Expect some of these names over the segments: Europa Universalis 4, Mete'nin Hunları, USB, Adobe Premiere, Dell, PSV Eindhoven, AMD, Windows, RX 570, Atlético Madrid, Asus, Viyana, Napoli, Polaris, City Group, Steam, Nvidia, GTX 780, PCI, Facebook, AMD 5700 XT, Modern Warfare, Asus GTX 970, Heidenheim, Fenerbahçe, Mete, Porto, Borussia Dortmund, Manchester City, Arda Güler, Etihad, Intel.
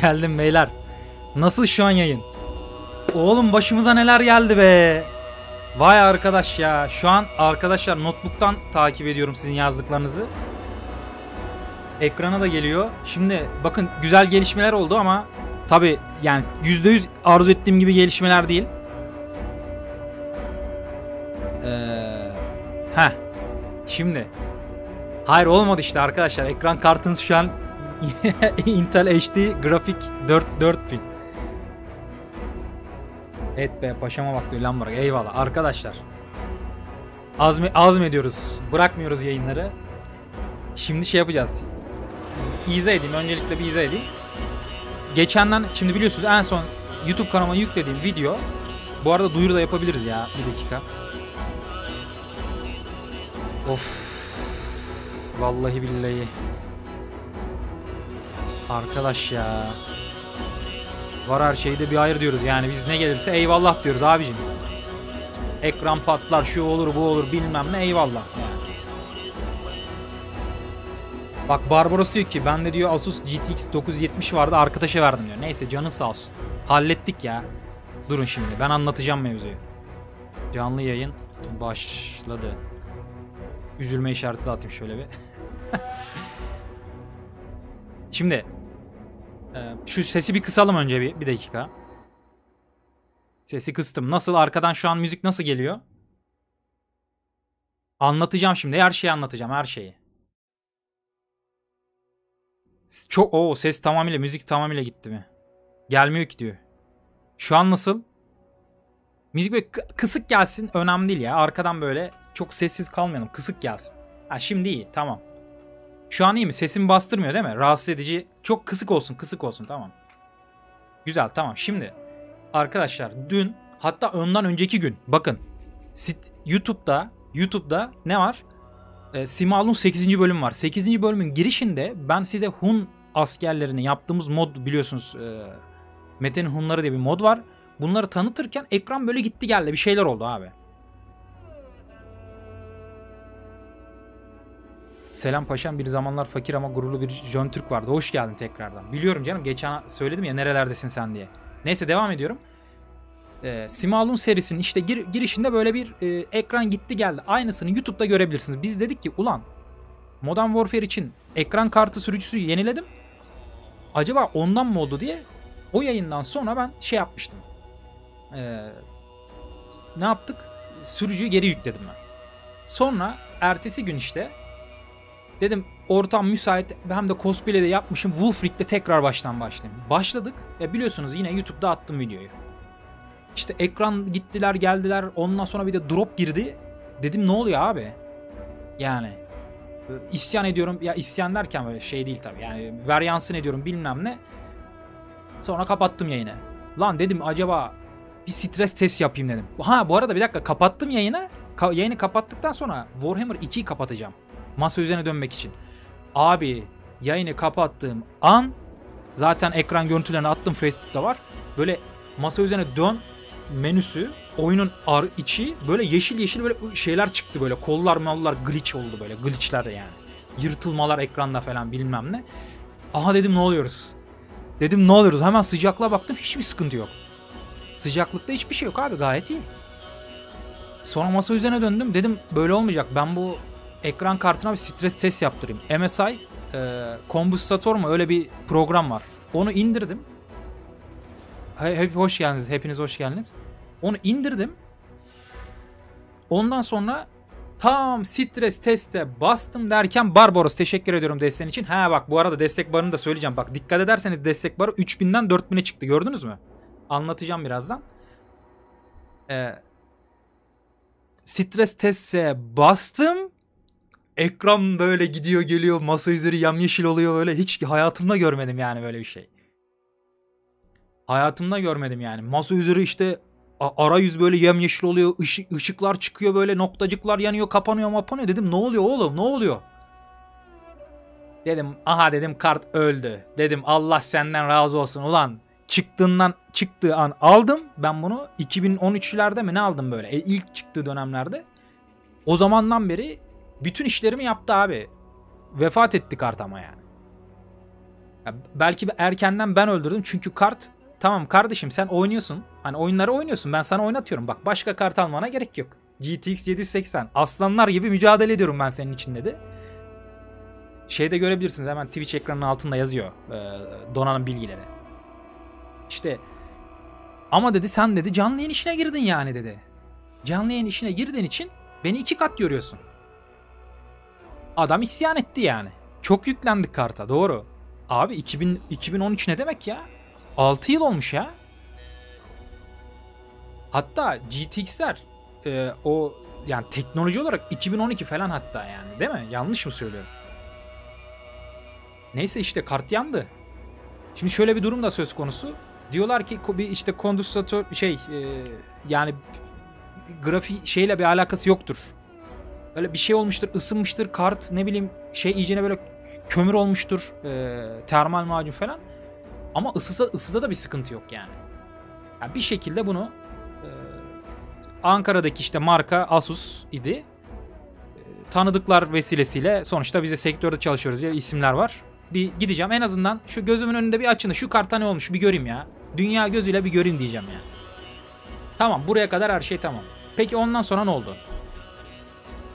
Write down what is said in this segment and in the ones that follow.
Geldim beyler. Nasıl şu an yayın? Oğlum başımıza neler geldi be. Vay arkadaş ya. Şu an arkadaşlar notebook'tan takip ediyorum sizin yazdıklarınızı. Ekrana da geliyor. Şimdi bakın güzel gelişmeler oldu ama tabi yani %100 arzu ettiğim gibi gelişmeler değil. Şimdi. Hayır olmadı işte arkadaşlar. Ekran kartınız şu an Intel HD Grafik 4000. Evet be paşama bak diyor Lambrak. Eyvallah arkadaşlar. Azmediyoruz. Bırakmıyoruz yayınları. Şimdi şey yapacağız. İzah edeyim. Öncelikle bir izah edeyim. Geçenden şimdi biliyorsunuz en son YouTube kanalıma yüklediğim video. Bu arada duyuru da yapabiliriz ya. Bir dakika. Of. Vallahi billahi. Arkadaş ya. Var her şeyde bir hayır diyoruz. Yani biz ne gelirse eyvallah diyoruz abicim. Ekran patlar, şu olur, bu olur, bilmem ne, eyvallah. Yani. Bak Barbaros diyor ki bende diyor Asus GTX 970 vardı, arkadaşa verdim diyor. Neyse canın sağ olsun. Hallettik ya. Durun şimdi ben anlatacağım mevzuyu. Canlı yayın başladı. Üzülme işareti de atayım şöyle bir. Şimdi şu sesi bir kısalım önce bir dakika. Sesi kıstım. Nasıl arkadan şu an müzik nasıl geliyor? Anlatacağım şimdi. Her şeyi anlatacağım. Her şeyi. Çok ses tamamıyla müzik tamamıyla gitti mi? Gelmiyor ki diyor. Şu an nasıl? Müzik böyle kısık gelsin. Önemli değil ya. Arkadan böyle çok sessiz kalmayalım. Kısık gelsin. Ha şimdi iyi. Tamam. Şu an iyi mi? Sesimi bastırmıyor değil mi? Rahatsız edici. Çok kısık olsun. Kısık olsun. Tamam. Güzel. Tamam. Şimdi arkadaşlar dün hatta ondan önceki gün bakın. YouTube'da ne var? Simal'un 8. bölüm var. 8. bölümün girişinde ben size Hun askerlerini yaptığımız mod biliyorsunuz. Mete'nin Hunları diye bir mod var. Bunları tanıtırken ekran böyle gitti geldi. Bir şeyler oldu abi. Selam paşam, bir zamanlar fakir ama gururlu bir Jön Türk vardı. Hoş geldin tekrardan. Biliyorum canım, geçen söyledim ya nerelerdesin sen diye. Neyse devam ediyorum. Simalun serisinin işte girişinde böyle bir ekran gitti geldi. Aynısını YouTube'da görebilirsiniz. Biz dedik ki ulan Modern Warfare için ekran kartı sürücüsü yeniledim. Acaba ondan mı oldu diye o yayından sonra ben şey yapmıştım. Ne yaptık? Sürücüyü geri yükledim ben. Sonra ertesi gün işte dedim ortam müsait, hem de cosplay'de de yapmışım. Wolf Rig'de tekrar baştan başlayayım. Başladık ve biliyorsunuz yine YouTube'da attım videoyu. İşte ekran gittiler geldiler. Ondan sonra bir de drop girdi. Dedim ne oluyor abi? Yani isyan ediyorum. Ya isyan derken böyle şey değil tabii. Yani varyansın ediyorum bilmem ne. Sonra kapattım yayını. Lan dedim acaba bir stres test yapayım dedim. Ha bu arada bir dakika, kapattım yayını. Yayını kapattıktan sonra Warhammer 2'yi kapatacağım. Masa üzerine dönmek için. Abi yayını kapattığım an zaten ekran görüntülerini attım, Facebook'ta var. Böyle masa üzerine dön menüsü, oyunun içi böyle yeşil yeşil böyle şeyler çıktı, böyle kollar mallar glitch oldu, böyle glitchler yani. Yırtılmalar ekranda falan bilmem ne. Aha dedim ne oluyoruz? Dedim ne oluyoruz? Hemen sıcaklığa baktım, hiçbir sıkıntı yok. Sıcaklıkta hiçbir şey yok abi, gayet iyi. Sonra masa üzerine döndüm, dedim böyle olmayacak, ben bu ekran kartına bir stres test yaptırayım. MSI Kombustor mu öyle bir program var. Onu indirdim. Hoş geldiniz. Hepiniz hoş geldiniz. Onu indirdim. Ondan sonra tam stres teste bastım derken Barbaros teşekkür ediyorum desteğin için. Ha bak bu arada destek barını da söyleyeceğim. Bak dikkat ederseniz destek barı 3000'den 4000'e çıktı. Gördünüz mü? Anlatacağım birazdan. Stres teste bastım. Ekran böyle gidiyor geliyor. Masa üzeri yamyeşil oluyor böyle. Hiç hayatımda görmedim yani böyle bir şey. Hayatımda görmedim yani. Masa üzeri işte arayüz böyle yemyeşil oluyor. Işıklar çıkıyor böyle, noktacıklar yanıyor, kapanıyor. Dedim ne oluyor oğlum, ne oluyor? Dedim aha dedim kart öldü. Dedim Allah senden razı olsun ulan. Çıktığı an aldım. Ben bunu 2013'lerde mi ne aldım böyle. İlk çıktığı dönemlerde. O zamandan beri bütün işlerimi yaptı abi. Vefat etti kart ama yani. Ya belki erkenden ben öldürdüm çünkü kart, tamam kardeşim sen oynuyorsun. Hani oyunları oynuyorsun, ben sana oynatıyorum. Bak başka kart almana gerek yok. GTX 780 aslanlar gibi mücadele ediyorum ben senin için dedi. Şeyde görebilirsiniz, hemen Twitch ekranının altında yazıyor donanım bilgileri. İşte ama dedi sen dedi canlı yayın işine girdin yani dedi. Canlı yayın işine girdiğin için beni iki kat görüyorsun. Adam isyan etti yani. Çok yüklendik karta, doğru. Abi 2013 ne demek ya? 6 yıl olmuş ya. Hatta GTX'ler o yani teknoloji olarak 2012 falan hatta yani, değil mi? Yanlış mı söylüyorum? Neyse işte kart yandı. Şimdi şöyle bir durum da söz konusu. Diyorlar ki bir işte kondansatör yani grafik şeyle bir alakası yoktur. Böyle bir şey olmuştur, ısınmıştır kart, ne bileyim şey iyicene böyle kömür olmuştur, termal macun falan. Ama ısıda da bir sıkıntı yok yani. Yani bir şekilde bunu Ankara'daki işte marka Asus idi. Tanıdıklar vesilesiyle sonuçta bize sektörde çalışıyoruz ya, isimler var. Bir gideceğim en azından şu gözümün önünde bir açın, şu karta ne olmuş bir göreyim ya. Dünya gözüyle bir göreyim diyeceğim ya. Tamam, buraya kadar her şey tamam. Peki ondan sonra ne oldu?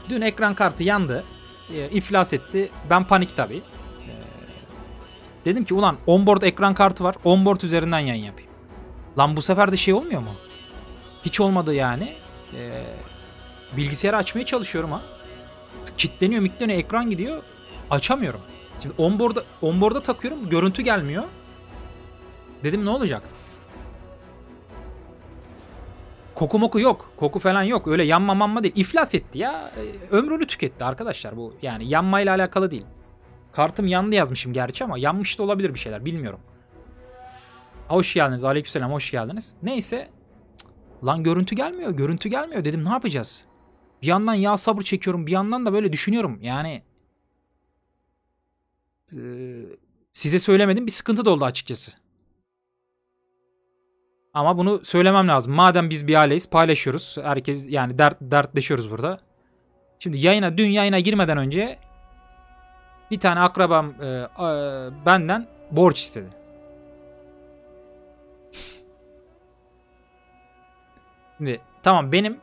Dün ekran kartı yandı. İflas etti. Ben panik tabii. Dedim ki ulan onboard ekran kartı var. Onboard üzerinden yayın yapayım. Lan bu sefer de şey olmuyor mu? Hiç olmadı yani. Bilgisayarı açmaya çalışıyorum ha. Kitleniyor, mikleniyor, ekran gidiyor. Açamıyorum. Şimdi onboard'a takıyorum. Görüntü gelmiyor. Dedim ne olacak? Koku moku yok. Koku falan yok. Öyle yanma manma değil. İflas etti ya. Ömrünü tüketti arkadaşlar bu. Yani yanmayla alakalı değil. Kartım yandı yazmışım gerçi ama yanmış da olabilir bir şeyler. Bilmiyorum. Hoş geldiniz. Aleykümselam, hoş geldiniz. Neyse. Cık, lan görüntü gelmiyor. Görüntü gelmiyor. Dedim ne yapacağız? Bir yandan ya sabır çekiyorum. Bir yandan da böyle düşünüyorum. Yani size söylemedim. Bir sıkıntı da oldu açıkçası. Ama bunu söylemem lazım. Madem biz bir aileyiz, paylaşıyoruz. Herkes yani dertleşiyoruz burada. Şimdi yayına, dün yayına girmeden önce bir tane akrabam benden borç istedi. Şimdi tamam, benim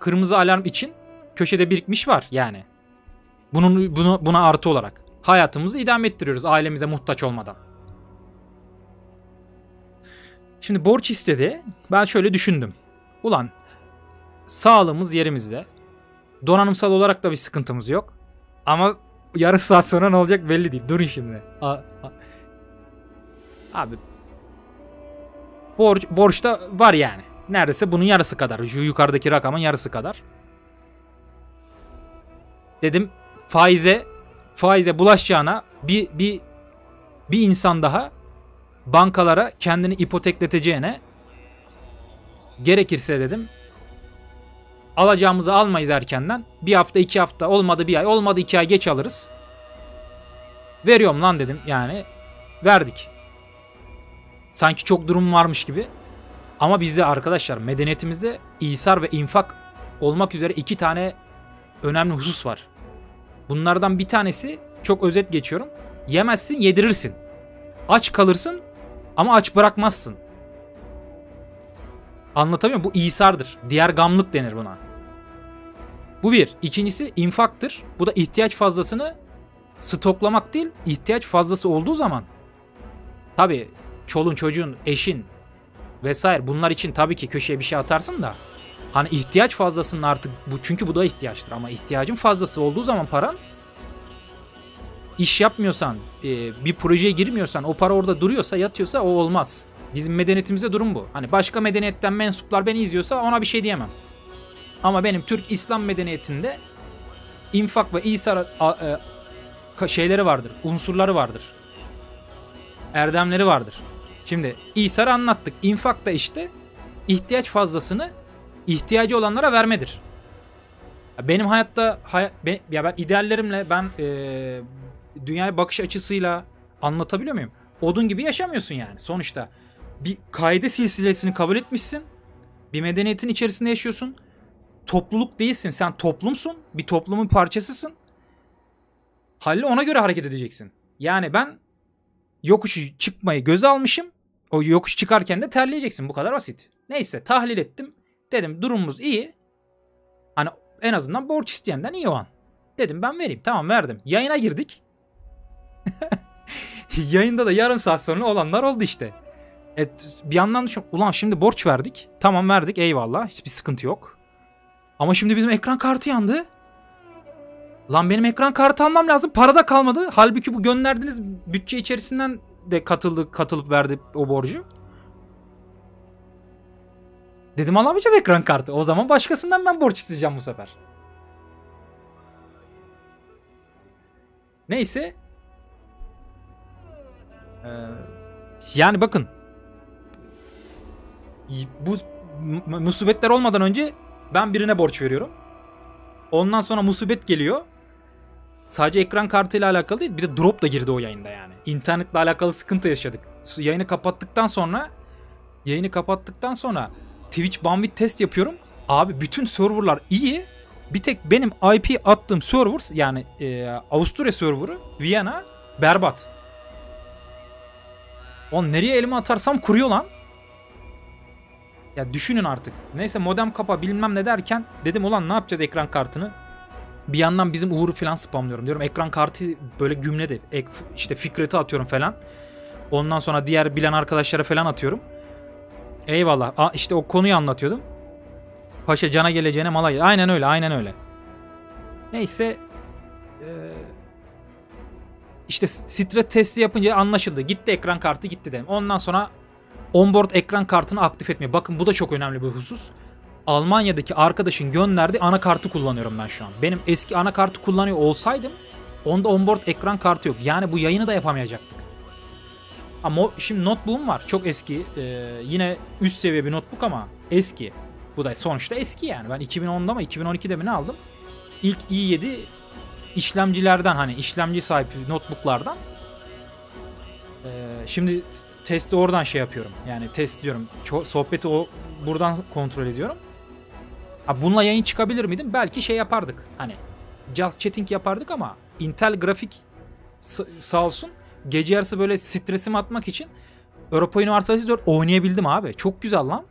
kırmızı alarm için köşede birikmiş var yani. Buna artı olarak hayatımızı idame ettiriyoruz ailemize muhtaç olmadan. Şimdi borç istedi. Ben şöyle düşündüm. Ulan sağlığımız yerimizde. Donanımsal olarak da bir sıkıntımız yok. Ama yarım saat sonra ne olacak belli değil. Durun şimdi. Abi borçta var yani. Neredeyse bunun yarısı kadar. Şu yukarıdaki rakamın yarısı kadar. Dedim faize bulaşacağına bir insan daha bankalara kendini ipotekleteceğine gerekirse dedim alacağımızı almayız erkenden, bir hafta iki hafta, olmadı bir ay, olmadı iki ay geç alırız, veriyorum lan dedim yani. Verdik sanki çok durum varmış gibi ama bizde arkadaşlar medeniyetimizde ihsar ve infak olmak üzere iki tane önemli husus var. Bunlardan bir tanesi, çok özet geçiyorum, yemezsin yedirirsin. Aç kalırsın ama aç bırakmazsın. Anlatamıyorum. Bu ihsardır. Diğer gamlık denir buna. Bu bir. İkincisi infaktır. Bu da ihtiyaç fazlasını stoklamak değil, ihtiyaç fazlası olduğu zaman. Tabii çolun çocuğun, eşin vesaire, bunlar için tabii ki köşeye bir şey atarsın da. Hani ihtiyaç fazlasının artık bu, çünkü bu da ihtiyaçtır ama ihtiyacın fazlası olduğu zaman paran, İş yapmıyorsan, bir projeye girmiyorsan, o para orada duruyorsa, yatıyorsa o olmaz. Bizim medeniyetimizde durum bu. Hani başka medeniyetten mensuplar beni izliyorsa ona bir şey diyemem. Ama benim Türk İslam medeniyetinde infak ve ihsar şeyleri vardır, unsurları vardır. Erdemleri vardır. Şimdi ihsarı anlattık. İnfak da işte ihtiyaç fazlasını ihtiyacı olanlara vermedir. Benim hayatta, ya ben ideallerimle, ben dünyaya bakış açısıyla anlatabiliyor muyum? Odun gibi yaşamıyorsun yani. Sonuçta bir kaide silsilesini kabul etmişsin. Bir medeniyetin içerisinde yaşıyorsun. Topluluk değilsin. Sen toplumsun. Bir toplumun parçasısın. Halil ona göre hareket edeceksin. Yani ben yokuşu çıkmayı göze almışım. O yokuş çıkarken de terleyeceksin. Bu kadar basit. Neyse tahlil ettim. Dedim durumumuz iyi. Hani en azından borç isteyenden iyi o an. Dedim ben vereyim. Tamam verdim. Yayına girdik. Yayında da yarım saat sonra olanlar oldu işte. Bir yandan düşün. Ulan şimdi borç verdik. Tamam verdik eyvallah. Hiçbir sıkıntı yok. Ama şimdi bizim ekran kartı yandı. Lan benim ekran kartı almam lazım. Para da kalmadı. Halbuki bu gönderdiğiniz bütçe içerisinden de katılıp verdi o borcu. Dedim alamayacağım ekran kartı. O zaman başkasından ben borç isteyeceğim bu sefer. Neyse. Yani bakın. Bu musibetler olmadan önce ben birine borç veriyorum. Ondan sonra musibet geliyor. Sadece ekran kartıyla alakalı değil. Bir de drop da girdi o yayında yani. İnternetle alakalı sıkıntı yaşadık. Yayını kapattıktan sonra Twitch bandwidth test yapıyorum. Abi bütün serverlar iyi. Bir tek benim IP attığım server yani Avusturya serverı Viyana berbat. Lan nereye elimi atarsam kuruyor lan. Ya düşünün artık. Neyse modem kapa bilmem ne derken dedim ulan ne yapacağız ekran kartını. Bir yandan bizim Uğur'u falan spamlıyorum. Diyorum ekran kartı böyle gümlede işte Fikret'i atıyorum falan. Ondan sonra diğer bilen arkadaşlara falan atıyorum. Eyvallah. İşte o konuyu anlatıyordum. Paşa cana geleceğine mala gel. Aynen öyle aynen öyle. Neyse. İşte stres testi yapınca anlaşıldı. Gitti ekran kartı gitti dedim. Ondan sonra onboard ekran kartını aktif etmeye. Bakın bu da çok önemli bir husus. Almanya'daki arkadaşın gönderdiği anakartı kullanıyorum ben şu an. Benim eski anakartı kullanıyor olsaydım onda onboard ekran kartı yok. Yani bu yayını da yapamayacaktık. Ama şimdi notebook'um var. Çok eski. Yine üst seviye bir notebook ama eski. Bu da sonuçta eski yani. Ben 2010'da mı 2012'de mi ne aldım? İlk i7 işlemcilerden hani işlemci sahibi notebooklardan. Şimdi testi oradan şey yapıyorum. Yani test diyorum. Sohbeti buradan kontrol ediyorum. Abi bununla yayın çıkabilir miydim? Belki şey yapardık. Hani just chatting yapardık ama Intel grafik sağ olsun gece yarısı böyle stresimi atmak için Europa Universalis 4 oynayabildim abi. Çok güzel lan.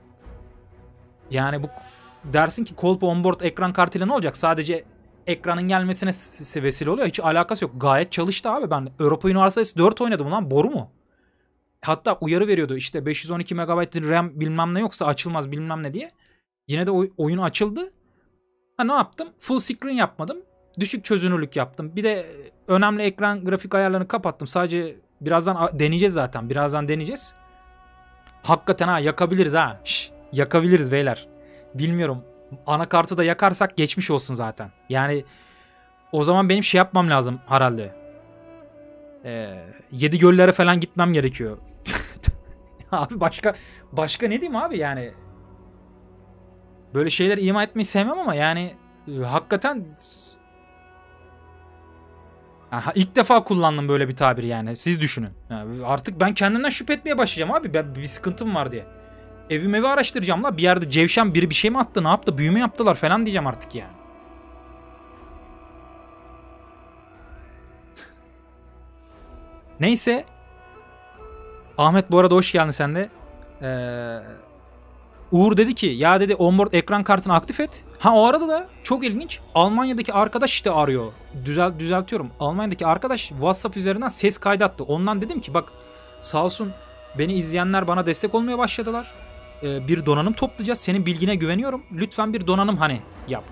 Yani bu dersin ki kolpa onboard ekran kartıyla ne olacak? Sadece ekranın gelmesine vesile oluyor. Hiç alakası yok. Gayet çalıştı abi. Ben Europa Universalis 4 oynadım lan. Boru mu? Hatta uyarı veriyordu. İşte 512 MB RAM bilmem ne yoksa açılmaz bilmem ne diye. Yine de oyun açıldı. Ha, ne yaptım? Full screen yapmadım. Düşük çözünürlük yaptım. Bir de önemli ekran grafik ayarlarını kapattım. Sadece birazdan deneyeceğiz zaten. Birazdan deneyeceğiz. Hakikaten ha yakabiliriz ha. Şş, yakabiliriz beyler. Bilmiyorum. Anakartı da yakarsak geçmiş olsun zaten. Yani o zaman benim şey yapmam lazım herhalde. Yedi göllere falan gitmem gerekiyor. Abi başka ne diyeyim abi yani. Böyle şeyler ima etmeyi sevmem ama yani hakikaten aha, ilk defa kullandım böyle bir tabir yani. Siz düşünün. Yani artık ben kendimden şüphe etmeye başlayacağım abi. Bir sıkıntım var diye. Evim evi araştıracağım la. Bir yerde cevşen biri bir şey mi attı ne yaptı büyüme yaptılar falan diyeceğim artık yani. Neyse. Ahmet bu arada hoş geldin sen de. Uğur dedi ki ya dedi onboard ekran kartını aktif et. Ha o arada da çok ilginç. Almanya'daki arkadaş işte arıyor. Düzeltiyorum. Almanya'daki arkadaş WhatsApp üzerinden ses kaydı attı. Ondan dedim ki bak sağ olsun beni izleyenler bana destek olmaya başladılar. Bir donanım toplayacağız. Senin bilgine güveniyorum. Lütfen bir donanım hani yap.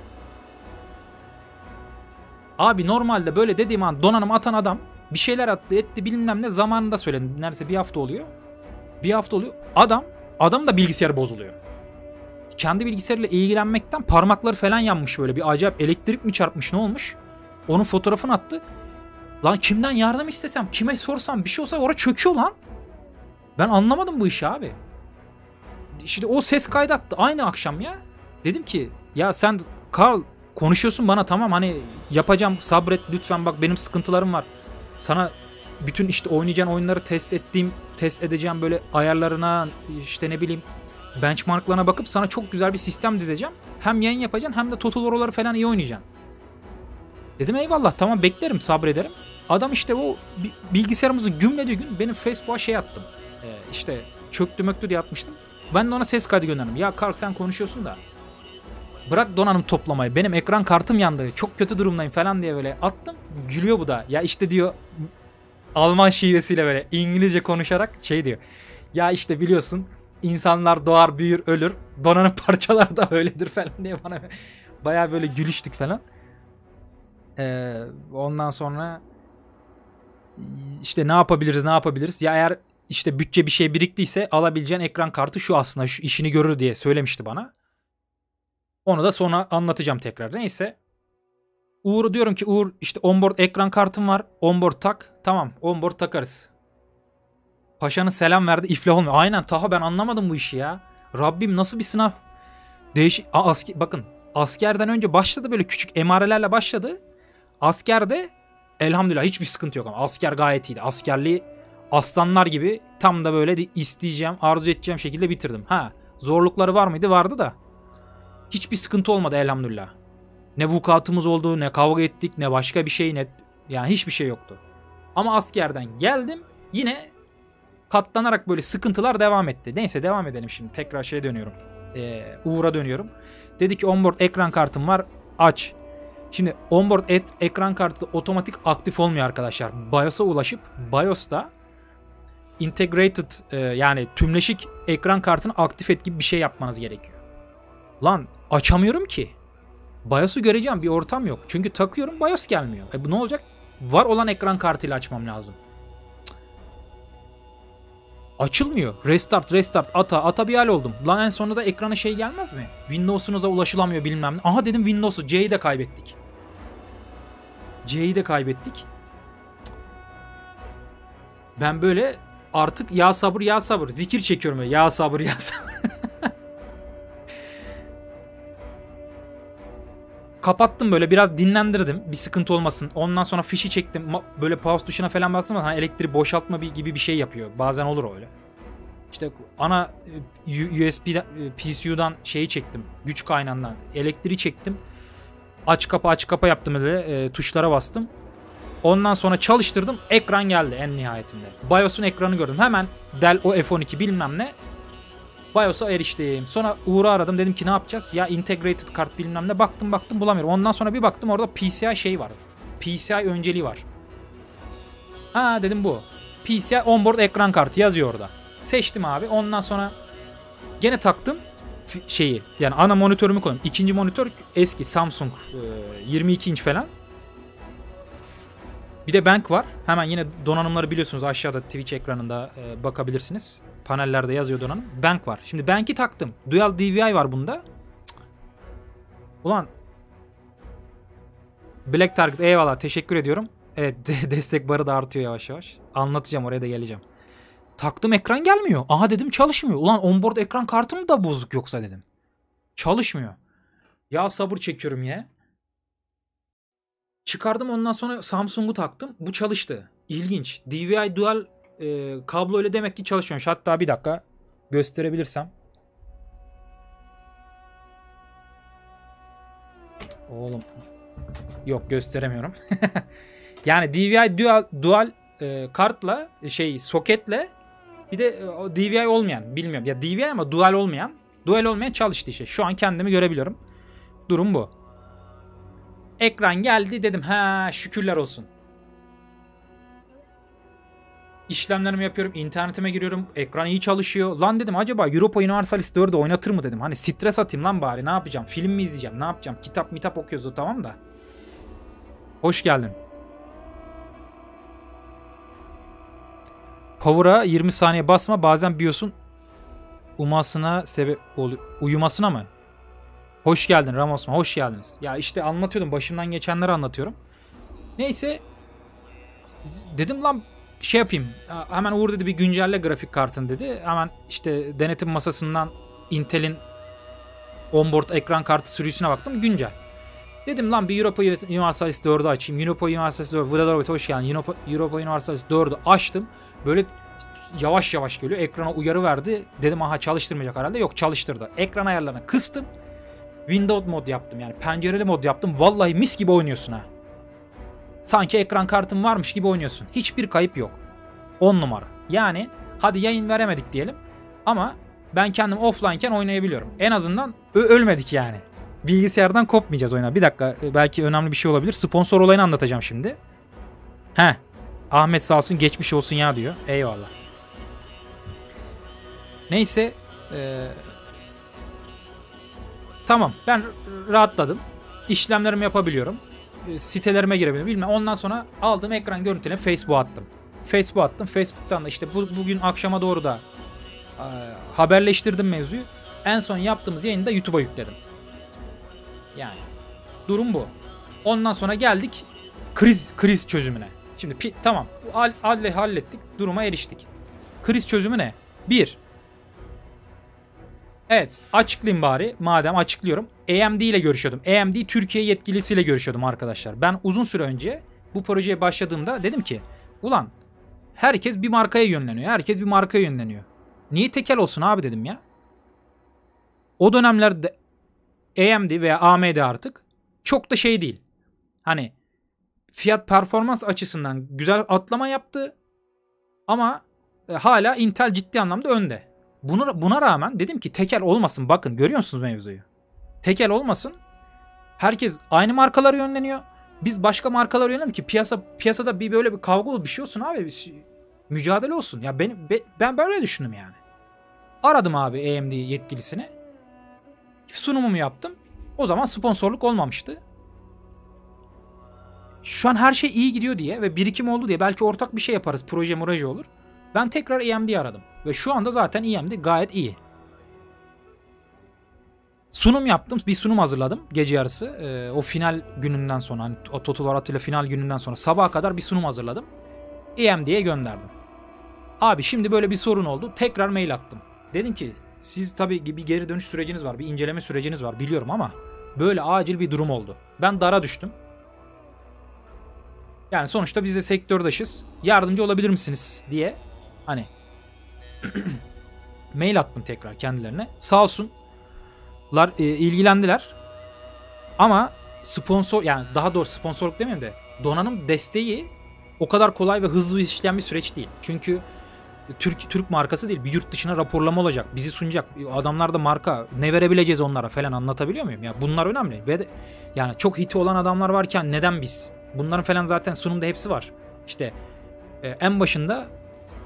Abi normalde böyle dediğim an donanım atan adam bir şeyler attı etti bilmem ne zamanında söyledi. Neredeyse bir hafta oluyor. Bir hafta oluyor. Adam da bilgisayarı bozuluyor. Kendi bilgisayarıyla ilgilenmekten parmakları falan yanmış böyle. Bir acayip elektrik mi çarpmış ne olmuş? Onun fotoğrafını attı. Lan kimden yardım istesem kime sorsam bir şey olsa orada çöküyor lan. Ben anlamadım bu işi abi. Şimdi o ses kaydı attı aynı akşam ya. Dedim ki ya sen Karl konuşuyorsun bana tamam hani yapacağım sabret lütfen bak benim sıkıntılarım var. Sana bütün işte oynayacağın oyunları test edeceğim böyle ayarlarına işte ne bileyim benchmarklarına bakıp sana çok güzel bir sistem dizeceğim. Hem yayın yapacaksın hem de Total War'ları falan iyi oynayacaksın. Dedim eyvallah tamam beklerim sabrederim. Adam işte o bilgisayarımızı gümlediği gün benim Facebook'a şey attım. İşte çöktü möktü diye atmıştım. Ben de ona ses kaydı gönderdim. Ya Karl sen konuşuyorsun da bırak donanım toplamayı. Benim ekran kartım yandı. Çok kötü durumdayım falan diye böyle attım. Gülüyor bu da. Ya işte diyor Alman şivesiyle böyle İngilizce konuşarak şey diyor. Ya işte biliyorsun insanlar doğar büyür ölür. Donanım parçaları da öyledir falan diye bana bayağı böyle gülüştük falan. Ondan sonra işte ne yapabiliriz ya, eğer işte bütçe bir şey biriktiyse alabileceğin ekran kartı şu aslında, şu işini görür diye söylemişti bana. Onu da sonra anlatacağım tekrar. Neyse. Uğur diyorum ki Uğur işte onboard ekran kartım var. Onboard tak. Tamam onboard takarız. Paşa'nın selam verdi, iflah olmuyor. Aynen Taha, ben anlamadım bu işi ya. Rabbim nasıl bir sınav. Değişik. Bakın askerden önce başladı böyle küçük emarelerle başladı. Askerde elhamdülillah hiçbir sıkıntı yok ama asker gayet iyiydi. Askerliği aslanlar gibi tam da böyle isteyeceğim, arzu edeceğim şekilde bitirdim. Ha, zorlukları var mıydı? Vardı da. Hiçbir sıkıntı olmadı elhamdülillah. Ne vukuatımız oldu, ne kavga ettik, ne başka bir şey, ne yani hiçbir şey yoktu. Ama askerden geldim yine katlanarak böyle sıkıntılar devam etti. Neyse devam edelim şimdi. Tekrar şeye dönüyorum. Uğur'a dönüyorum. Dedi ki onboard ekran kartım var. Aç. Şimdi onboard ekran kartı otomatik aktif olmuyor arkadaşlar. BIOS'a ulaşıp BIOS'ta integrated yani tümleşik ekran kartını aktif et gibi bir şey yapmanız gerekiyor. Lan açamıyorum ki. BIOS'u göreceğim bir ortam yok. Çünkü takıyorum BIOS gelmiyor. Bu ne olacak? Var olan ekran kartıyla açmam lazım. Cık. Açılmıyor. Restart ata bir hal oldum. Lan en sonunda da ekrana şey gelmez mi? Windows'unuza ulaşılamıyor bilmem ne. Aha dedim Windows'u. C'yi de kaybettik. Cık. Ben böyle artık ya sabır zikir çekiyorum böyle. Ya sabır. Kapattım böyle biraz dinlendirdim bir sıkıntı olmasın. Ondan sonra fişi çektim. Böyle pause tuşuna falan bastım. Hani elektriği boşaltma gibi bir şey yapıyor. Bazen olur öyle. İşte ana USB PCU'dan şeyi çektim. Güç kaynağından elektriği çektim. Aç kapa yaptım böyle. Tuşlara bastım. Ondan sonra çalıştırdım. Ekran geldi en nihayetinde. BIOS'un ekranı gördüm. Hemen Dell o F12 bilmem ne. BIOS'a eriştim. Sonra Uğur'u aradım. Dedim ki ne yapacağız? Ya integrated kart bilmem ne. Baktım bulamıyorum. Ondan sonra bir baktım orada PCI şey var. PCI önceliği var. Ha dedim bu. PCI onboard ekran kartı yazıyor orada. Seçtim abi. Ondan sonra gene taktım şeyi. Yani ana monitörümü koydum. İkinci monitör eski Samsung 22 inç falan. Bir de bank var. Hemen yine donanımları biliyorsunuz aşağıda Twitch ekranında bakabilirsiniz. Panellerde yazıyor donanım. Bank var. Şimdi bank'i taktım. Dual DVI var bunda. Cık. Ulan. Black Target eyvallah teşekkür ediyorum. Evet destek barı da artıyor yavaş yavaş. Anlatacağım oraya da geleceğim. Taktım ekran gelmiyor. Aha dedim çalışmıyor. Ulan onboard ekran kartım da bozuk yoksa dedim. Çalışmıyor. Ya sabır çekiyorum ya. Çıkardım ondan sonra Samsung'u taktım. Bu çalıştı. İlginç. DVI Dual kablo ile demek ki çalışıyormuş. Hatta bir dakika gösterebilirsem. Oğlum. Yok gösteremiyorum. Yani DVI Dual kartla şey soketle bir de DVI olmayan bilmiyorum. Ya DVI ama Dual olmayan çalıştı işte. Şu an kendimi görebiliyorum. Durum bu. Ekran geldi dedim. Ha şükürler olsun. İşlemlerimi yapıyorum. İnternetime giriyorum. Ekran iyi çalışıyor. Lan dedim acaba Europa Universalis 4'ü oynatır mı dedim. Hani stres atayım lan bari. Ne yapacağım? Film mi izleyeceğim? Ne yapacağım? Kitap okuyoruz o tamam da. Hoş geldin. Power'a 20 saniye basma. Bazen BIOS'un umasına sebep oluyor. Uyumasına mı? Hoş geldin Ramos'ma, hoş geldiniz. Ya işte anlatıyordum, başımdan geçenleri anlatıyorum. Neyse. Dedim lan şey yapayım. Hemen Uğur dedi bir güncelle grafik kartını dedi. Hemen işte denetim masasından Intel'in onboard ekran kartı sürüsüne baktım. Güncel. Dedim lan bir Europa Universalis 4'ü açayım. Europa Universalis 4'ü. Vudadorbet hoş geldin. Europa Universalis 4'ü açtım. Böyle yavaş yavaş geliyor. Ekrana uyarı verdi. Dedim aha çalıştırmayacak herhalde. Yok çalıştırdı. Ekran ayarlarını kıstım. Windows mod yaptım yani pencereli mod yaptım. Vallahi mis gibi oynuyorsun ha. Sanki ekran kartın varmış gibi oynuyorsun. Hiçbir kayıp yok. 10 numara. Yani hadi yayın veremedik diyelim ama ben kendim offlineken oynayabiliyorum. En azından ölmedik yani. Bilgisayardan kopmayacağız oyuna. Bir dakika, belki önemli bir şey olabilir. Sponsor olayını anlatacağım şimdi. Heh. Ahmet sağ olsun, geçmiş olsun ya diyor. Eyvallah. Neyse. Tamam, ben rahatladım. İşlemlerimi yapabiliyorum. Sitelerime girebilirim. Bilmem. Ondan sonra aldım ekran görüntülerini Facebook'a attım. Facebook'tan da işte bugün akşama doğru da haberleştirdim mevzuyu. En son yaptığımız yayını da YouTube'a yükledim. Yani durum bu. Ondan sonra geldik kriz çözümüne. Şimdi tamam, hallettik, duruma eriştik. Kriz çözümü ne? 1. Evet, açıklayayım bari madem açıklıyorum. AMD ile görüşüyordum. AMD Türkiye yetkilisiyle görüşüyordum arkadaşlar. Ben uzun süre önce bu projeye başladığımda dedim ki ulan herkes bir markaya yönleniyor. Herkes bir markaya yönleniyor. Niye tekel olsun abi dedim ya. O dönemlerde AMD veya AMD artık çok da şey değil. Hani fiyat performans açısından güzel atlama yaptı ama hala Intel ciddi anlamda önde. Buna rağmen dedim ki tekel olmasın, bakın görüyor musunuz mevzuyu? Tekel olmasın. Herkes aynı markalara yönleniyor. Biz başka markalara yönlenelim ki piyasada bir böyle bir kavga olup bir şey olsun abi. Mücadele olsun. Ya ben böyle düşündüm yani. Aradım abi AMD yetkilisini. Sunumumu yaptım. O zaman sponsorluk olmamıştı. Şu an her şey iyi gidiyor diye ve birikim oldu diye belki ortak bir şey yaparız. Proje olur. Ben tekrar AMD'yi aradım. Ve şu anda zaten AMD gayet iyi. Sunum yaptım. Bir sunum hazırladım. Gece yarısı. O final gününden sonra. Hani, o Total War ile final gününden sonra. Sabaha kadar bir sunum hazırladım. AMD'ye gönderdim. Abi şimdi böyle bir sorun oldu. Tekrar mail attım. Dedim ki siz tabii bir geri dönüş süreciniz var. Bir inceleme süreciniz var. Biliyorum ama böyle acil bir durum oldu. Ben dara düştüm. Yani sonuçta biz de sektördaşız. Yardımcı olabilir misiniz diye hani mail attım tekrar kendilerine. Sağ olsunlar ilgilendiler. Ama sponsor, yani daha doğrusu sponsorluk demeyeyim de donanım desteği o kadar kolay ve hızlı işleyen bir süreç değil. Çünkü Türk markası değil. Bir yurt dışına raporlama olacak. Bizi sunacak. Adamlar da marka. Ne verebileceğiz onlara falan, anlatabiliyor muyum? Ya bunlar önemli. Ve de, yani çok hiti olan adamlar varken neden biz? Bunların falan zaten sunumda hepsi var. İşte en başında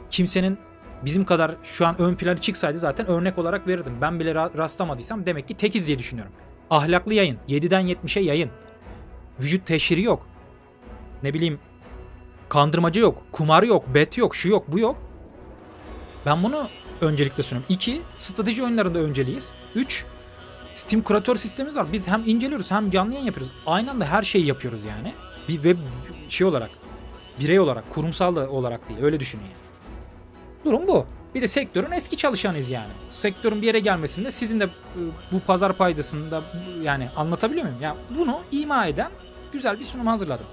kimsenin bizim kadar şu an ön planı çıksaydı zaten örnek olarak verirdim. Ben bile rastlamadıysam demek ki tekiz diye düşünüyorum. Ahlaklı yayın. 7'den 70'e yayın. Vücut teşhiri yok. Ne bileyim, kandırmaca yok. Kumar yok. Bet yok. Şu yok. Bu yok. Ben bunu öncelikle sunuyorum. 2. Strateji oyunlarında önceliyiz. 3. Steam kuratör sistemimiz var. Biz hem inceliyoruz hem canlı yayın yapıyoruz. Aynı anda her şeyi yapıyoruz yani. Bir web şey olarak, birey olarak, kurumsal olarak değil. Öyle düşünün yani. Durum bu. Bir de sektörün eski çalışanıyız yani. Sektörün bir yere gelmesinde sizin de bu pazar paydasında, yani anlatabiliyor muyum? Yani bunu ima eden güzel bir sunum hazırladım.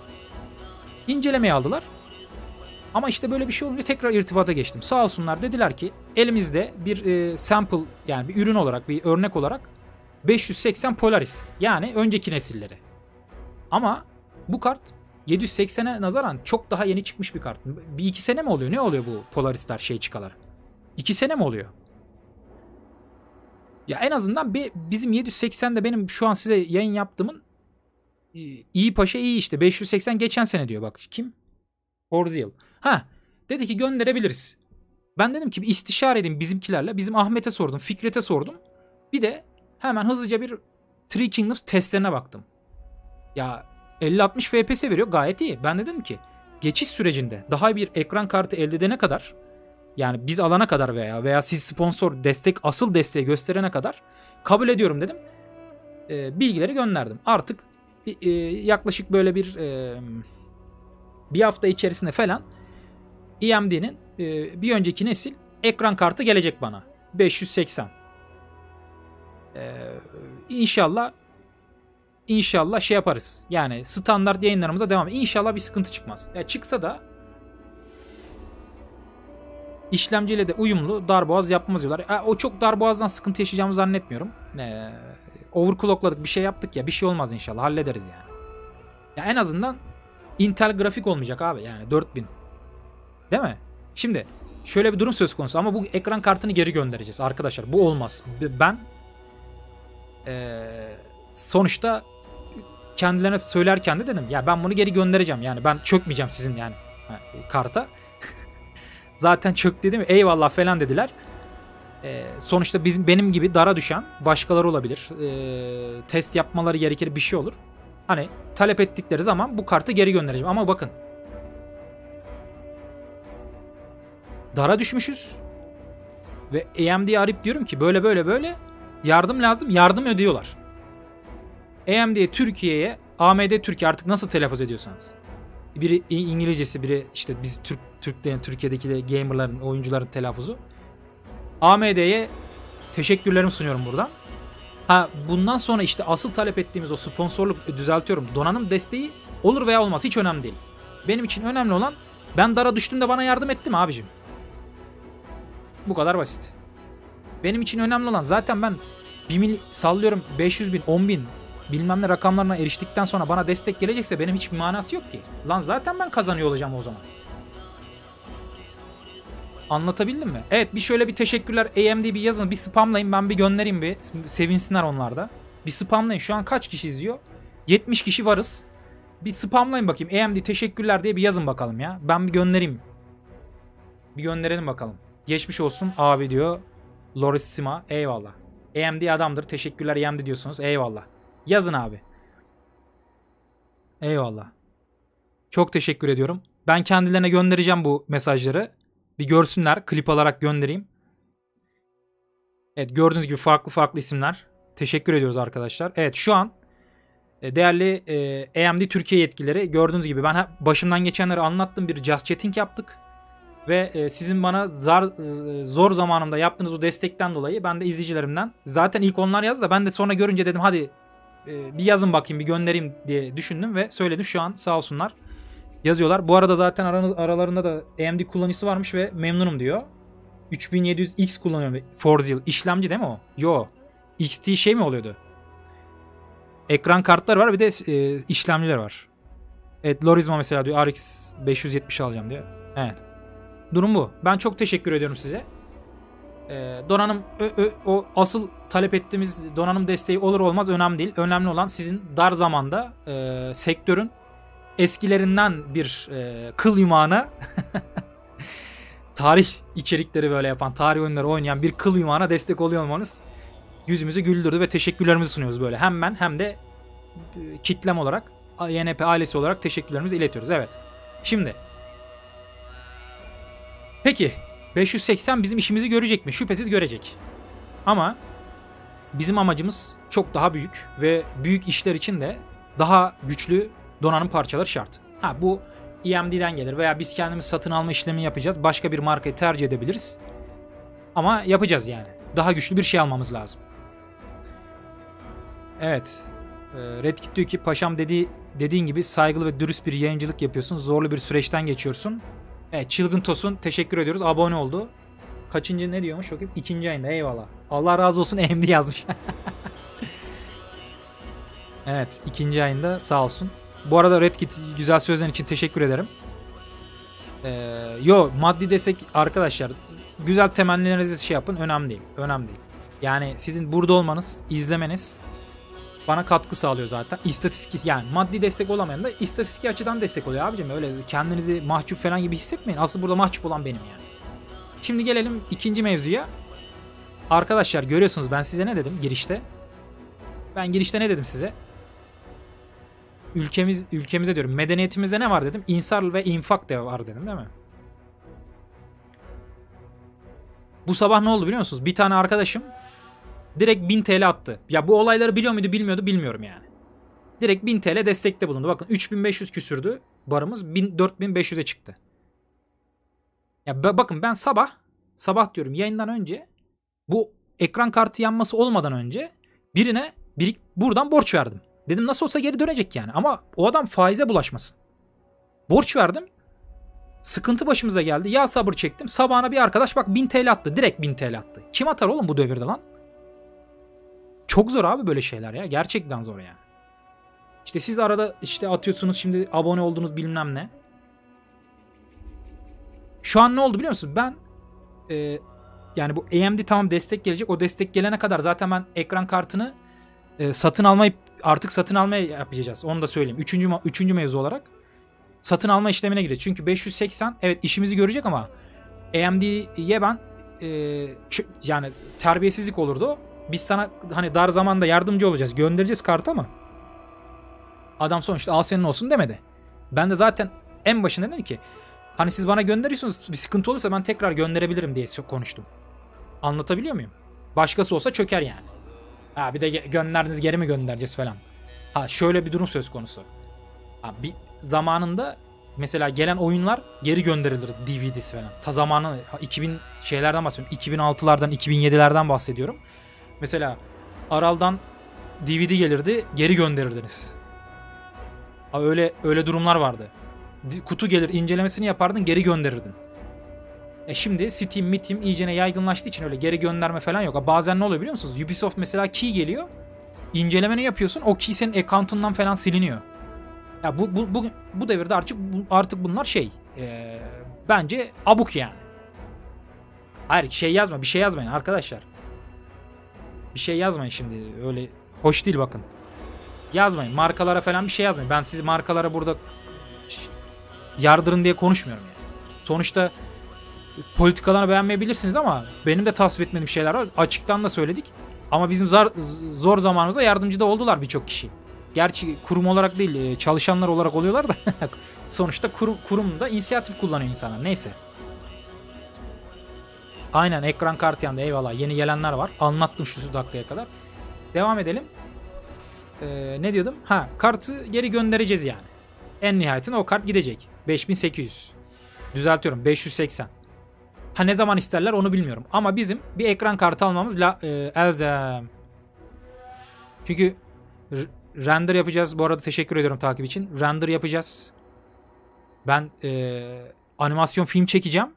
İncelemeye aldılar. Ama işte böyle bir şey olunca tekrar irtibata geçtim. Sağ olsunlar dediler ki elimizde bir sample, yani bir ürün olarak, bir örnek olarak 580 Polaris. Yani önceki nesilleri. Ama bu kart 780'e nazaran çok daha yeni çıkmış bir kart. Bir 2 sene mi oluyor? Ne oluyor bu Polaris'ler şey çıkalar? 2 sene mi oluyor? Ya en azından bizim 780'de benim şu an size yayın yaptığımın iyi paşa iyi işte. 580 geçen sene diyor bak. Kim? Orziel. Ha, dedi ki gönderebiliriz. Ben dedim ki bir istişare edeyim bizimkilerle. Bizim Ahmet'e sordum, Fikret'e sordum. Bir de hemen hızlıca bir 3 Kingdoms testlerine baktım. Ya 50-60 FPS veriyor, gayet iyi. Ben de dedim ki geçiş sürecinde daha bir ekran kartı elde edene kadar, yani biz alana kadar veya siz sponsor destek, asıl desteği gösterene kadar kabul ediyorum dedim. Bilgileri gönderdim. Artık yaklaşık böyle bir hafta içerisinde falan AMD'nin bir önceki nesil ekran kartı gelecek bana. 580. İnşallah şey yaparız. Yani standart yayınlarımıza devam. İnşallah bir sıkıntı çıkmaz. Ya çıksa da işlemciyle de uyumlu darboğaz yapmaz diyorlar. O çok darboğazdan sıkıntı yaşayacağımı zannetmiyorum. Overclockladık, bir şey yaptık ya, bir şey olmaz inşallah. Hallederiz yani. Ya en azından Intel grafik olmayacak abi yani 4000. Değil mi? Şimdi şöyle bir durum söz konusu ama bu ekran kartını geri göndereceğiz arkadaşlar. Bu olmaz. Ben sonuçta kendilerine söylerken de dedim ya ben bunu geri göndereceğim. Yani ben çökmeyeceğim sizin yani karta. Zaten çök dedim eyvallah falan dediler. Sonuçta benim gibi dara düşen başkaları olabilir. Test yapmaları gerekir bir şey olur. Hani talep ettikleri zaman bu kartı geri göndereceğim. Ama bakın. Dara düşmüşüz. Ve AMD'ye arayıp diyorum ki böyle böyle böyle yardım lazım. Yardım ödüyorlar. AMD Türkiye'ye, AMD Türkiye artık nasıl telaffuz ediyorsanız. Biri İngilizcesi, biri işte biz Türklerin, Türkiye'deki de gamerların, oyuncuların telaffuzu. AMD'ye teşekkürlerimi sunuyorum buradan. Ha bundan sonra işte asıl talep ettiğimiz o sponsorluk, düzeltiyorum, donanım desteği olur veya olmaz hiç önemli değil. Benim için önemli olan ben dara düştüğümde bana yardım etti mi abicim? Bu kadar basit. Benim için önemli olan zaten ben 1 milyon sallıyorum 500 bin, 10 bin bilmem ne rakamlarına eriştikten sonra bana destek gelecekse benim hiçbir manası yok ki. Lan zaten ben kazanıyor olacağım o zaman. Anlatabildim mi? Evet bir şöyle bir teşekkürler AMD bir yazın. Bir spamlayın ben bir göndereyim bir. Sevinsinler onlar da. Bir spamlayın. Şu an kaç kişi izliyor? 70 kişi varız. Bir spamlayın bakayım. AMD teşekkürler diye bir yazın bakalım ya. Ben bir göndereyim. Bir gönderelim bakalım. Geçmiş olsun abi diyor. Lorissima. Eyvallah. AMD adamdır. Teşekkürler AMD diyorsunuz. Eyvallah. Yazın abi. Eyvallah. Çok teşekkür ediyorum. Ben kendilerine göndereceğim bu mesajları. Bir görsünler. Klip alarak göndereyim. Evet gördüğünüz gibi farklı farklı isimler. Teşekkür ediyoruz arkadaşlar. Evet şu an değerli AMD Türkiye yetkilileri gördüğünüz gibi ben başımdan geçenleri anlattım. Bir just chatting yaptık. Ve sizin bana zor zamanımda yaptığınız bu destekten dolayı ben de izleyicilerimden zaten ilk onlar yazdı da ben de sonra görünce dedim hadi bir yazın bakayım bir göndereyim diye düşündüm ve söyledim şu an sağ olsunlar. Yazıyorlar. Bu arada zaten aralarında da AMD kullanıcısı varmış ve memnunum diyor. 3700X kullanıyorum. Forzeal. İşlemci değil mi o? Yo. XT şey mi oluyordu? Ekran kartları var bir de işlemciler var. Evet Lorizma mesela diyor RX 570 alacağım diyor. Evet. Durum bu. Ben çok teşekkür ediyorum size. Donanım o asıl talep ettiğimiz donanım desteği olur olmaz önemli değil. Önemli olan sizin dar zamanda sektörün eskilerinden bir kıl yumağına tarih içerikleri böyle yapan, tarih oyunları oynayan bir kıl yumağına destek oluyor olmanız yüzümüzü güldürdü ve teşekkürlerimizi sunuyoruz böyle. Hem ben hem de kitlem olarak, YNP ailesi olarak teşekkürlerimizi iletiyoruz. Evet. Şimdi. Peki 580 bizim işimizi görecek mi? Şüphesiz görecek. Ama bizim amacımız çok daha büyük ve büyük işler için de daha güçlü donanım parçaları şart. Ha bu AMD'den gelir veya biz kendimiz satın alma işlemi yapacağız. Başka bir markayı tercih edebiliriz. Ama yapacağız yani. Daha güçlü bir şey almamız lazım. Evet. Redkit diyor ki paşam dediğin gibi saygılı ve dürüst bir yayıncılık yapıyorsun. Zorlu bir süreçten geçiyorsun. Evet Çılgın Tosun teşekkür ediyoruz. Abone oldu. Kaçıncı ne diyormuş? Bakayım. 2. ayında eyvallah. Allah razı olsun AMD yazmış. Evet 2. ayında sağ olsun. Bu arada Redkit güzel sözlerin için teşekkür ederim. Maddi destek arkadaşlar güzel temennilerinizi şey yapın önemli değil. Önemli değil. Yani sizin burada olmanız, izlemeniz bana katkı sağlıyor zaten. İstatistik yani maddi destek olamayan da istatistik açıdan destek oluyor abicim. Öyle kendinizi mahcup falan gibi hissetmeyin. Asıl burada mahcup olan benim yani. Şimdi gelelim 2. mevzuya. Arkadaşlar görüyorsunuz ben size ne dedim girişte? Ben girişte ne dedim size? Ülkemize diyorum. Medeniyetimizde ne var dedim? İnsar ve infak da var dedim değil mi? Bu sabah ne oldu biliyor musunuz? Bir tane arkadaşım direkt 1000 TL attı. Ya bu olayları biliyor muydu bilmiyordu bilmiyorum yani. Direkt 1000 TL destekte bulundu. Bakın 3500 küsürdü barımız. 4500'e çıktı. Ya bakın ben sabah diyorum yayından önce bu ekran kartı yanması olmadan önce birine buradan borç verdim. Dedim nasıl olsa geri dönecek yani. Ama o adam faize bulaşmasın. Borç verdim. Sıkıntı başımıza geldi. Ya sabır çektim. Sabahına bir arkadaş bak 1000 TL attı. Direkt 1000 TL attı. Kim atar oğlum bu devirde lan? Çok zor abi böyle şeyler ya. Gerçekten zor yani. İşte siz arada işte atıyorsunuz, şimdi abone oldunuz bilmem ne. Şu an ne oldu biliyor musunuz? Ben yani bu AMD tamam destek gelecek. O destek gelene kadar zaten ben ekran kartını satın almayı, artık satın almaya yapacağız. Onu da söyleyeyim. Üçüncü mevzu olarak satın alma işlemine gireceğiz. Çünkü 580 evet işimizi görecek ama AMD'ye ben yani terbiyesizlik olurdu. Biz sana hani dar zamanda yardımcı olacağız. Göndereceğiz kartı ama adam sonuçta al senin olsun demedi. Ben de zaten en başında dedim ki hani siz bana gönderiyorsunuz, bir sıkıntı olursa ben tekrar gönderebilirim diye konuştum. Anlatabiliyor muyum? Başkası olsa çöker yani. Ha bir de gönderdiniz geri mi göndereceğiz falan. Ha şöyle bir durum söz konusu. Ha bir zamanında mesela gelen oyunlar geri gönderilir, DVD'si falan. Ta zamanı 2000 şeylerden bahsediyorum. 2006'lardan 2007'lerden bahsediyorum. Mesela Aral'dan DVD gelirdi, geri gönderirdiniz. Ha öyle durumlar vardı. Kutu gelir, incelemesini yapardın, geri gönderirdin. Şimdi Steam, Mete'nin iyicene yaygınlaştığı için öyle geri gönderme falan yok. Bazen ne oluyor biliyor musunuz? Ubisoft mesela key geliyor. İncelemeni yapıyorsun. O key senin account'undan falan siliniyor. Ya bu devirde artık bunlar şey. Bence abuk yani. Hayır bir şey yazmayın arkadaşlar. Bir şey yazmayın şimdi. Öyle hoş değil bakın. Yazmayın. Markalara falan bir şey yazmayın. Ben sizi markalara burada yardırın diye konuşmuyorum yani. Sonuçta politikalarını beğenmeyebilirsiniz ama benim de tasvip etmediğim şeyler var. Açıktan da söyledik. Ama bizim zor zamanımızda yardımcı da oldular birçok kişi. Gerçi kurum olarak değil, çalışanlar olarak oluyorlar da sonuçta kurumda inisiyatif kullanıyor insanlar. Neyse. Aynen ekran kartı yandı, eyvallah. Yeni gelenler var. Anlattım şu dakikaya kadar. Devam edelim. Ne diyordum? Ha, kartı geri göndereceğiz yani. En nihayetinde o kart gidecek. 5800. Düzeltiyorum 580. Ha ne zaman isterler onu bilmiyorum. Ama bizim bir ekran kartı almamız lazım. Çünkü render yapacağız. Bu arada teşekkür ediyorum takip için. Render yapacağız. Ben animasyon film çekeceğim.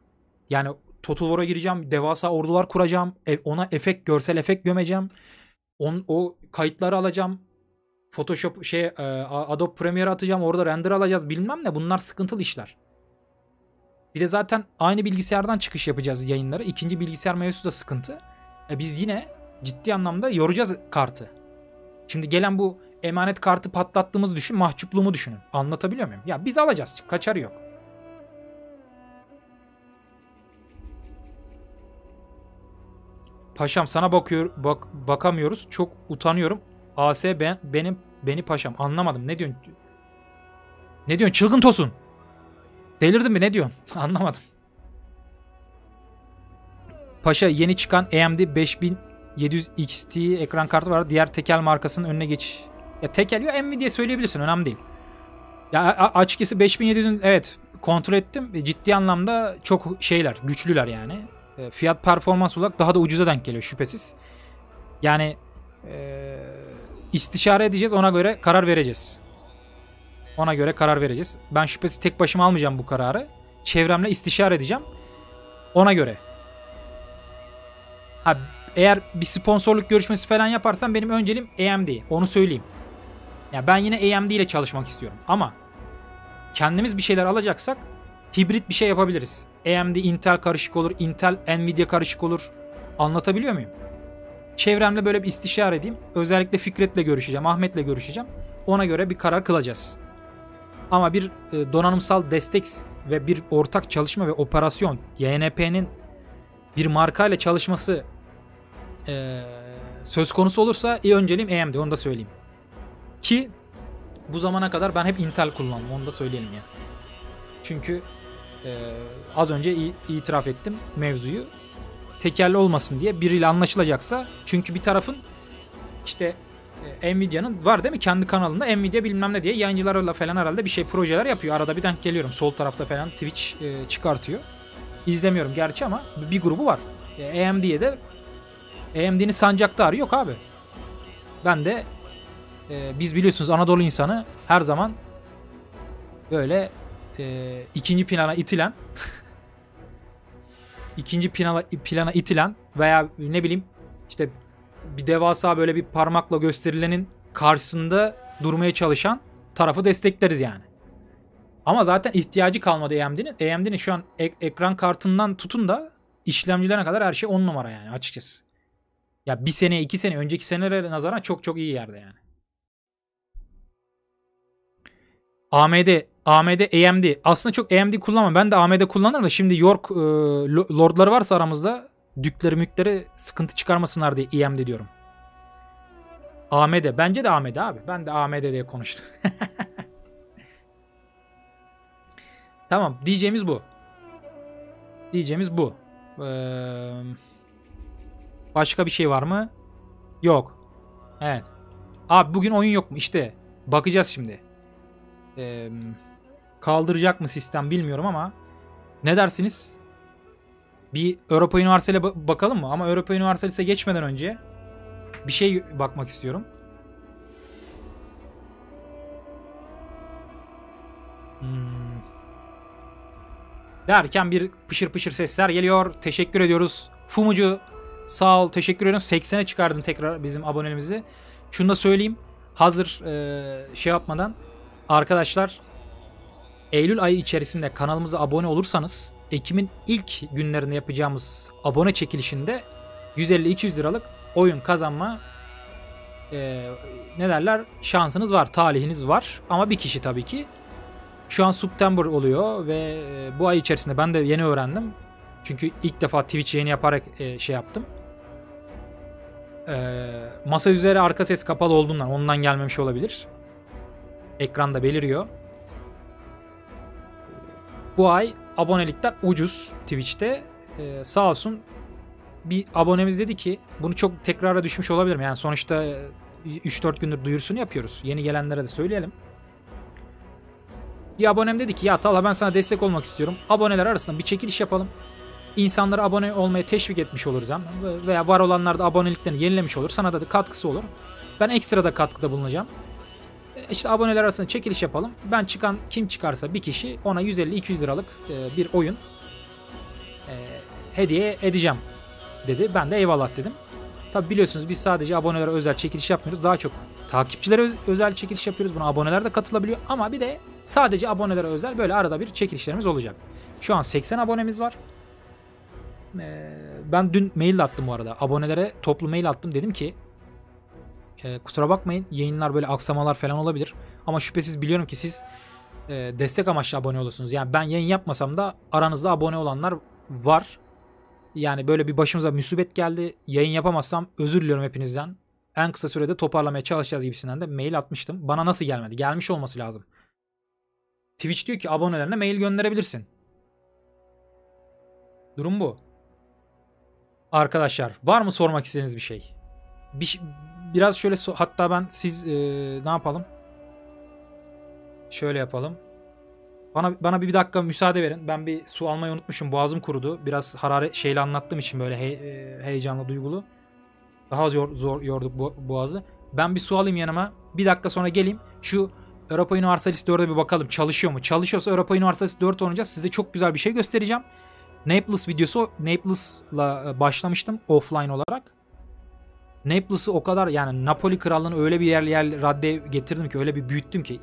Yani Total War'a gireceğim. Devasa ordular kuracağım. Ona efekt, görsel efekt gömeceğim. O kayıtları alacağım. Photoshop Adobe Premiere atacağım. Orada render alacağız. Bilmem ne. Bunlar sıkıntılı işler. Bir de zaten aynı bilgisayardan çıkış yapacağız yayınları. İkinci bilgisayar mevzusu da sıkıntı. Biz yine ciddi anlamda yoracağız kartı. Şimdi gelen bu emanet kartı patlattığımızı düşün. Mahcupluğumu düşünün. Anlatabiliyor muyum? Ya biz alacağız. Kaçarı yok. Paşam sana bakamıyoruz. Çok utanıyorum. AS beni paşam. Anlamadım. Ne diyorsun? Ne diyorsun? Çılgın tosun. Delirdin mi? Ne diyorsun? Anlamadım. Paşa yeni çıkan AMD 5700 XT ekran kartı var. Diğer tekel markasının önüne geç. Ya tekel ya Nvidia söyleyebilirsin. Önemli değil. Ya açıkçası 5700'ün evet kontrol ettim. Ciddi anlamda çok şeyler. Güçlüler yani. Fiyat performans olarak daha da ucuza denk geliyor şüphesiz. Yani istişare edeceğiz. Ona göre karar vereceğiz. Ona göre karar vereceğiz. Ben şüphesiz tek başıma almayacağım bu kararı. Çevremle istişare edeceğim. Ona göre. Ha, eğer bir sponsorluk görüşmesi falan yaparsam benim önceliğim AMD. Onu söyleyeyim. Ya ben yine AMD ile çalışmak istiyorum. Ama kendimiz bir şeyler alacaksak hibrit bir şey yapabiliriz. AMD Intel karışık olur. Intel Nvidia karışık olur. Anlatabiliyor muyum? Çevremle böyle bir istişare edeyim. Özellikle Fikret'le görüşeceğim. Ahmet'le görüşeceğim. Ona göre bir karar kılacağız. Ama bir donanımsal destek ve bir ortak çalışma ve operasyon, YNP'nin bir markayla çalışması söz konusu olursa iyi, önceliğim AMD, onu da söyleyeyim. Ki bu zamana kadar ben hep Intel kullandım, onu da söyleyelim ya. Yani. Çünkü az önce itiraf ettim mevzuyu. Tekelli olmasın diye biriyle anlaşılacaksa, çünkü bir tarafın işte Nvidia'nın var değil mi? Kendi kanalında Nvidia bilmem ne diye yayıncılarla falan herhalde bir şey projeler yapıyor. Arada bir denk geliyorum. Sol tarafta falan Twitch çıkartıyor. İzlemiyorum gerçi ama bir grubu var. AMD'ye de AMD'nin sancaktarı yok abi. Ben de biz biliyorsunuz Anadolu insanı her zaman böyle ikinci plana itilen ikinci plana itilen veya ne bileyim işte bir devasa böyle bir parmakla gösterilenin karşısında durmaya çalışan tarafı destekleriz yani. Ama zaten ihtiyacı kalmadı AMD'nin. AMD'nin şu an ekran kartından tutun da işlemcilerine kadar her şey 10 numara yani açıkçası. Ya bir sene, iki sene, önceki senelere nazaran çok çok iyi yerde yani. AMD. Aslında çok AMD kullanmam. Ben de AMD kullanırım da şimdi York lordları varsa aramızda dükleri mükleri sıkıntı çıkarmasınlar diye AMD diyorum. AMD. Bence de AMD abi. Ben de AMD diye konuştum. Tamam. Diyeceğimiz bu. Başka bir şey var mı? Yok. Evet. Abi bugün oyun yok mu? İşte bakacağız şimdi. Kaldıracak mı sistem bilmiyorum ama ne dersiniz? Bir Europa Universalis bakalım mı? Ama Europa Universalis'e geçmeden önce bir şey bakmak istiyorum. Derken bir pışır pışır sesler geliyor. Teşekkür ediyoruz. Fumucu sağ ol, teşekkür ediyorum. 80'e çıkardın tekrar bizim abonemizi. Şunu da söyleyeyim. Hazır şey yapmadan arkadaşlar, Eylül ayı içerisinde kanalımıza abone olursanız Ekim'in ilk günlerinde yapacağımız abone çekilişinde 150-200 liralık oyun kazanma ne derler, şansınız var, talihiniz var. Ama bir kişi tabii ki. Şu an September oluyor ve bu ay içerisinde ben de yeni öğrendim. Çünkü ilk defa Twitch yayını yaparak şey yaptım. Masa üzeri arka ses kapalı olduğundan ondan gelmemiş olabilir. Ekranda beliriyor. Bu ay abonelikler ucuz Twitch'te. Sağ olsun bir abonemiz dedi ki, bunu çok tekrara düşmüş olabilirim. Yani sonuçta 3-4 gündür duyurusunu yapıyoruz. Yeni gelenlere de söyleyelim. Bir abonem dedi ki, ya Talha ben sana destek olmak istiyorum. Aboneler arasında bir çekiliş yapalım. İnsanları abone olmaya teşvik etmiş oluruz hem. Veya var olanlar da aboneliklerini yenilemiş olur. Sana da katkısı olur. Ben ekstra da katkıda bulunacağım. İşte aboneler arasında çekiliş yapalım. Ben çıkan, kim çıkarsa bir kişi, ona 150-200 liralık bir oyun hediye edeceğim dedi. Ben de eyvallah dedim. Tabi biliyorsunuz biz sadece abonelere özel çekiliş yapmıyoruz. Daha çok takipçilere özel çekiliş yapıyoruz. Buna aboneler de katılabiliyor. Ama bir de sadece abonelere özel böyle arada bir çekilişlerimiz olacak. Şu an 80 abonemiz var. Ben dün mail attım bu arada. Abonelere toplu mail attım. Dedim ki kusura bakmayın, yayınlar böyle aksamalar falan olabilir. Ama şüphesiz biliyorum ki siz destek amaçlı abone olursunuz. Yani ben yayın yapmasam da aranızda abone olanlar var. Yani böyle bir başımıza musibet geldi. Yayın yapamazsam özür diliyorum hepinizden. En kısa sürede toparlamaya çalışacağız gibisinden de mail atmıştım. Bana nasıl gelmedi? Gelmiş olması lazım. Twitch diyor ki abonelerine mail gönderebilirsin. Durum bu. Arkadaşlar var mı sormak istediğiniz bir şey? Biraz şöyle hatta ben siz ne yapalım? Şöyle yapalım. Bana bir dakika müsaade verin. Ben bir su almayı unutmuşum. Boğazım kurudu. Biraz hararet şeyle anlattığım için böyle heyecanlı, duygulu. Daha zor yorduk boğazı. Ben bir su alayım yanıma. Bir dakika sonra geleyim. Şu Europa Universalis 4'e bir bakalım. Çalışıyor mu? Çalışıyorsa Europa Universalis 4 oynayacağız. Size çok güzel bir şey göstereceğim. Naples videosu. Naples'la başlamıştım offline olarak. Naples'ı o kadar, yani Napoli krallığını öyle bir yer radde getirdim ki, öyle bir büyüttüm ki